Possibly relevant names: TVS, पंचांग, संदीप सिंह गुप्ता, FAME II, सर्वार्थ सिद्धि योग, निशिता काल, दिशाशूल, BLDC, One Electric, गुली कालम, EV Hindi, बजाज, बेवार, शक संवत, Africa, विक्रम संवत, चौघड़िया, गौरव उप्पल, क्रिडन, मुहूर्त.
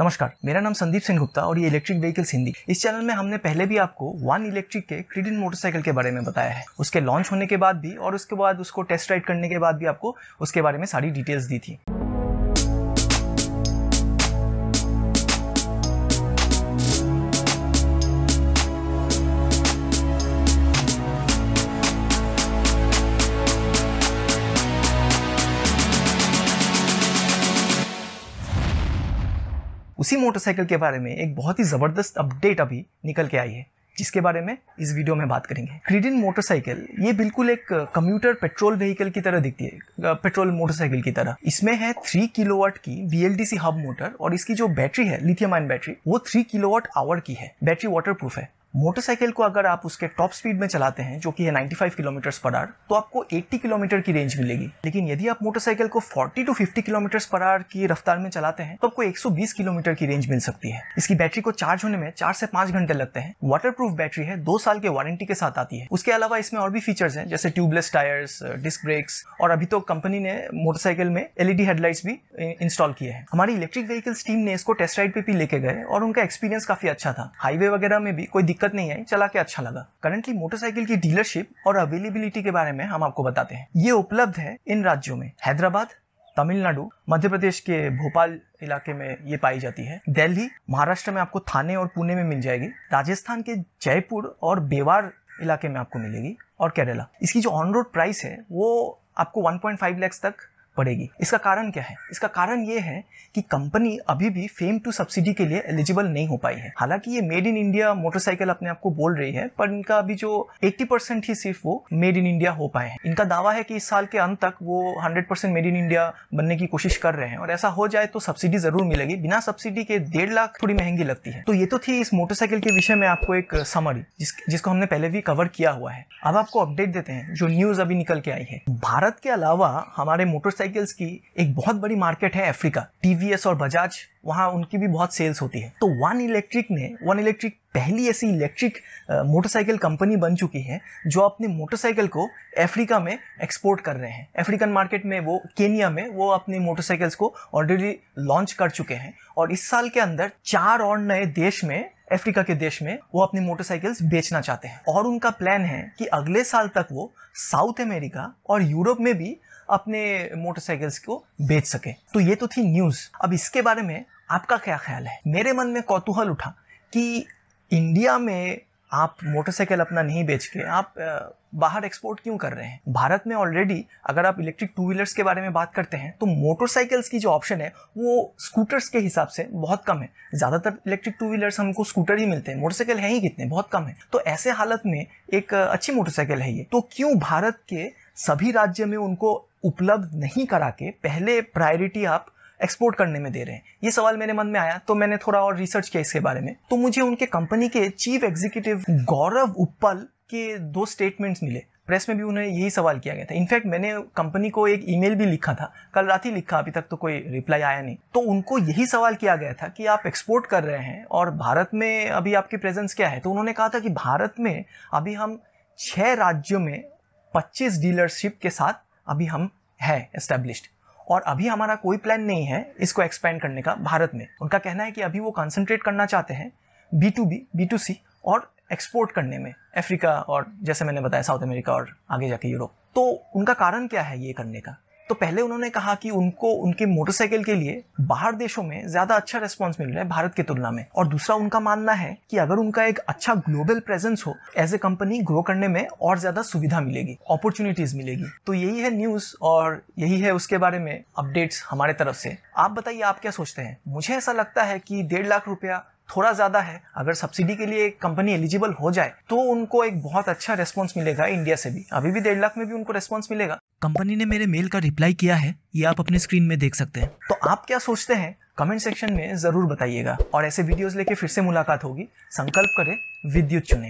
नमस्कार, मेरा नाम संदीप सिंह गुप्ता और ये इलेक्ट्रिक व्हीकल्स हिंदी। इस चैनल में हमने पहले भी आपको वन इलेक्ट्रिक के क्रिडन मोटरसाइकिल के बारे में बताया है, उसके लॉन्च होने के बाद भी और उसके बाद उसको टेस्ट राइड करने के बाद भी आपको उसके बारे में सारी डिटेल्स दी थी। उसी मोटरसाइकिल के बारे में एक बहुत ही ज़बरदस्त अपडेट अभी निकल के आई है, जिसके बारे में इस वीडियो में बात करेंगे। क्रिडन मोटरसाइकिल ये बिल्कुल एक कम्यूटर पेट्रोल व्हीकल की तरह दिखती है, पेट्रोल मोटरसाइकिल की तरह। इसमें है 3 किलोवाट की BLDC हब मोटर और इसकी जो बैटरी है, लिथियम आयन बैटरी, वो 3 किलोवाट आवर की है। बैटरी वाटर प्रूफ है। मोटरसाइकिल को अगर आप उसके टॉप स्पीड में चलाते हैं, जो कि है 95 km/h, तो आपको 80 किलोमीटर की रेंज मिलेगी। लेकिन यदि आप मोटरसाइकिल को 40 to 50 km/h की रफ्तार में चलाते हैं तो आपको 120 किलोमीटर की रेंज मिल सकती है। इसकी बैटरी को चार्ज होने में 4 से 5 घंटे लगते हैं। वाटरप्रूफ बैटरी है, 2 साल के वारंटी के साथ आती है। उसके अलावा इसमें और भी फीचर्स हैं, जैसे ट्यूबलेस टायर्स, डिस्क ब्रेक्स, और अभी तो कंपनी ने मोटरसाइकिल में LED हेडलाइट्स भी इंस्टॉल किए हैं। हमारी इलेक्ट्रिक व्हीकल्स टीम ने इसको टेस्ट राइड पे भी लेके गए और उनका एक्सपीरियंस काफी अच्छा था। हाईवे वगैरह में भी कोई दिक्कत नहीं आई, चला के अच्छा लगा। करंटली मोटरसाइकिल की डीलरशिप और अवेलेबिलिटी के बारे में हम आपको बताते हैं। ये उपलब्ध है इन राज्यों में: हैदराबाद, तमिलनाडु, मध्य प्रदेश के भोपाल इलाके में ये पाई जाती है, दिल्ली, महाराष्ट्र में आपको थाने और पुणे में मिल जाएगी, राजस्थान के जयपुर और बेवार इलाके में आपको मिलेगी, और केरला। इसकी जो ऑन रोड प्राइस है वो आपको 1.5 लाख तक पड़ेगी। इसका कारण क्या है? इसका कारण ये है कि कंपनी अभी भी FAME II सब्सिडी के लिए एलिजिबल नहीं हो पाई है। हालांकि ये मेड इन इंडिया मोटरसाइकिल अपने आप को बोल रही है, पर इनका अभी जो 80% ही सिर्फ वो मेड इन इंडिया हो पाए हैं। इनका दावा है कि इस साल के अंत तक वो 100% मेड इन इंडिया बनने की कोशिश कर रहे हैं, और ऐसा हो जाए तो सब्सिडी जरूर मिलेगी। बिना सब्सिडी के 1.5 लाख थोड़ी महंगी लगती है। तो ये तो थी इस मोटरसाइकिल के विषय में आपको एक समरी, जिसको हमने पहले भी कवर किया हुआ है। अब आपको अपडेट देते हैं जो न्यूज अभी निकल के आई है। भारत के अलावा हमारे मोटरसाइकिल की एक बहुत बड़ी मार्केट है अफ्रीका। TVS और बजाज, वहां उनकी भी बहुत सेल्स होती है। तो वन इलेक्ट्रिक पहली ऐसी इलेक्ट्रिक मोटरसाइकिल कंपनी बन चुकी है जो अपने मोटरसाइकिल को अफ्रीका में एक्सपोर्ट कर रहे हैं। अफ्रीकन मार्केट में वो केन्या में वो अपने मोटरसाइकिल्स को ऑलरेडी लॉन्च कर चुके हैं, और इस साल के अंदर 4 और नए देश में, अफ्रीका के देश में, वो अपनी मोटरसाइकिल्स बेचना चाहते हैं। और उनका प्लान है कि अगले साल तक वो साउथ अमेरिका और यूरोप में भी अपने मोटरसाइकिल्स को बेच सके। तो ये तो थी न्यूज़। अब इसके बारे में आपका क्या ख्याल है? मेरे मन में कौतूहल उठा कि इंडिया में आप मोटरसाइकिल अपना नहीं बेच के आप बाहर एक्सपोर्ट क्यों कर रहे हैं? भारत में ऑलरेडी अगर आप इलेक्ट्रिक 2 व्हीलर्स के बारे में बात करते हैं तो मोटरसाइकिल्स की जो ऑप्शन है वो स्कूटर्स के हिसाब से बहुत कम है। ज़्यादातर इलेक्ट्रिक 2 व्हीलर्स हमको स्कूटर ही मिलते हैं, मोटरसाइकिल है ही कितने, बहुत कम है। तो ऐसे हालत में एक अच्छी मोटरसाइकिल है ये, तो क्यों भारत के सभी राज्य में उनको उपलब्ध नहीं करा के पहले प्रायोरिटी आप एक्सपोर्ट करने में दे रहे हैं? ये सवाल मेरे मन में आया, तो मैंने थोड़ा और रिसर्च किया इसके बारे में। तो मुझे उनके कंपनी के चीफ एग्जीक्यूटिव गौरव उप्पल के 2 स्टेटमेंट्स मिले। प्रेस में भी उन्हें यही सवाल किया गया था। इनफैक्ट मैंने कंपनी को एक ईमेल भी लिखा था, कल रात ही लिखा, अभी तक तो कोई रिप्लाई आया नहीं। तो उनको यही सवाल किया गया था कि आप एक्सपोर्ट कर रहे हैं और भारत में अभी आपकी प्रेजेंस क्या है? तो उन्होंने कहा था कि भारत में अभी हम 6 राज्यों में 25 डीलरशिप के साथ अभी हम हैं एस्टेब्लिश्ड, और अभी हमारा कोई प्लान नहीं है इसको एक्सपेंड करने का भारत में। उनका कहना है कि अभी वो कंसंट्रेट करना चाहते हैं B2B, B2C और एक्सपोर्ट करने में अफ्रीका और, जैसे मैंने बताया, साउथ अमेरिका और आगे जाके यूरोप। तो उनका कारण क्या है ये करने का? तो पहले उन्होंने कहा कि उनको उनके मोटरसाइकिल के लिए बाहर देशों में ज़्यादा अच्छा रिस्पॉन्स मिल रहा है भारत की तुलना में, और दूसरा उनका मानना है कि अगर उनका एक अच्छा ग्लोबल प्रेजेंस हो, एज ए कंपनी ग्रो करने में और ज़्यादा सुविधा मिलेगी, अपॉर्चुनिटीज़ मिलेगी। तो यही है न्यूज़ और यही है उसके बारे में अपडेट्स हमारे तरफ से। आप बताइए आप क्या सोचते हैं? मुझे ऐसा लगता है कि 1.5 लाख रुपया थोड़ा ज़्यादा है। अगर सब्सिडी के लिए कंपनी एलिजिबल हो जाए तो उनको एक बहुत अच्छा रिस्पॉन्स मिलेगा इंडिया से भी। अभी भी 1.5 लाख में भी उनको रिस्पॉन्स मिलेगा। कंपनी ने मेरे मेल का रिप्लाई किया है, ये आप अपने स्क्रीन में देख सकते हैं। तो आप क्या सोचते हैं कमेंट सेक्शन में ज़रूर बताइएगा, और ऐसे वीडियोस लेके फिर से मुलाकात होगी। संकल्प करें, विद्युत चुनें।